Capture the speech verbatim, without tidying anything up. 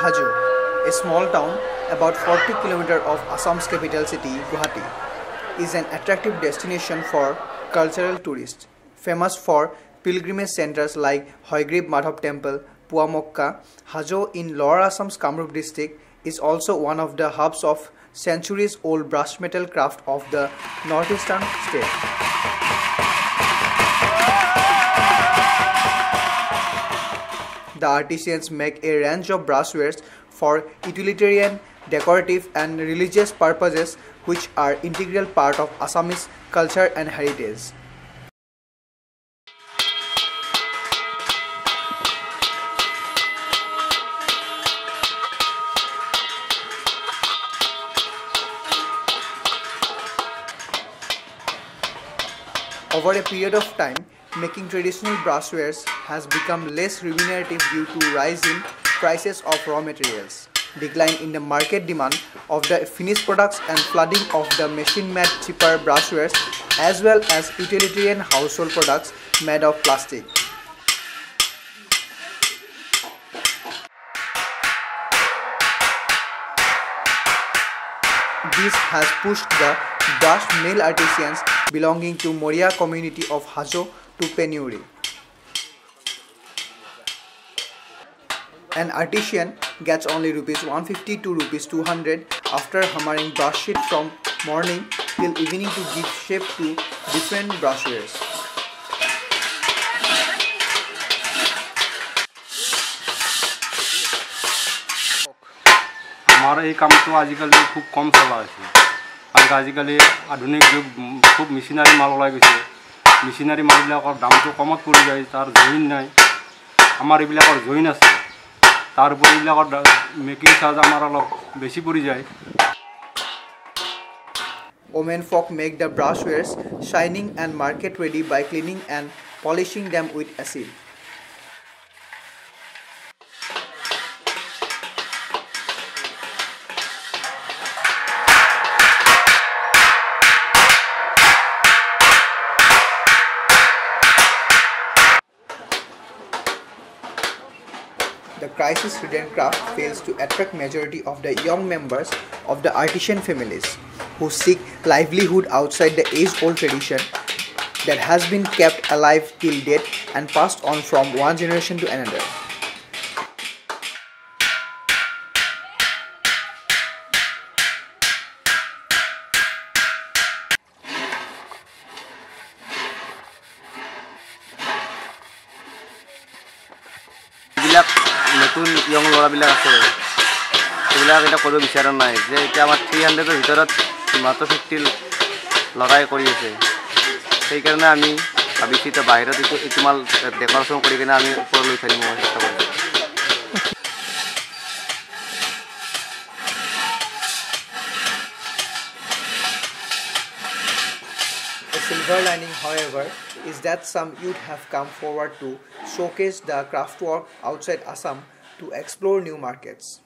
Hajo, a small town about forty kilometers of Assam's capital city Guwahati, is an attractive destination for cultural tourists, famous for pilgrimage centers like Hoigrib Madhab Temple, Puamokka. Hajo in Lower Assam's Kamrup district is also one of the hubs of centuries-old brass metal craft of the northeastern state. The artisans make a range of brasswares for utilitarian, decorative and religious purposes, which are integral part of Assamese culture and heritage. Over a period of time, making traditional brasswares has become less remunerative due to rise in prices of raw materials, decline in the market demand of the finished products and flooding of the machine-made cheaper brasswares, as well as utilitarian household products made of plastic. This has pushed the brass mill artisans belonging to Moria community of Hajo to penury. An artisan gets only rupees one fifty to rupees two hundred after hammering brass sheet from morning till evening to give shape to different brasswares. हमारा ये काम तो आजकल खूब कम चला है। आज आजकल ये आधुनिक जो खूब मशीनरी माल वाला कुछ है। मशीनरी माल वाला का दाम तो कम होता है तार जोइन नहीं। हमारे वाला का जोइन है। तार वाला का मेकिंग साज हमारा लोग बेशी पुरी जाए। Women folk make the brasswares shining and market ready by cleaning and polishing them with acid. The crisis-ridden craft fails to attract majority of the young members of the artisan families who seek livelihood outside the age-old tradition that has been kept alive till date and passed on from one generation to another. नतुन young लोरा बिल्ला करते हैं। बिल्ला के लिए कोई विचारण नहीं है। जैसे क्या हमारे तीन हंड्रेड तो हितरत मातो फिफ्टील लड़ाई कोड़ी है। सही करना हमी अभी सी तो बाहर तो इतना डेकोरेशन कोड़ी के ना हमी ऊपर लोग चली मोहल्ले। The silver lining, however, is that some youth have come forward to showcase the craftwork outside Assam to explore new markets.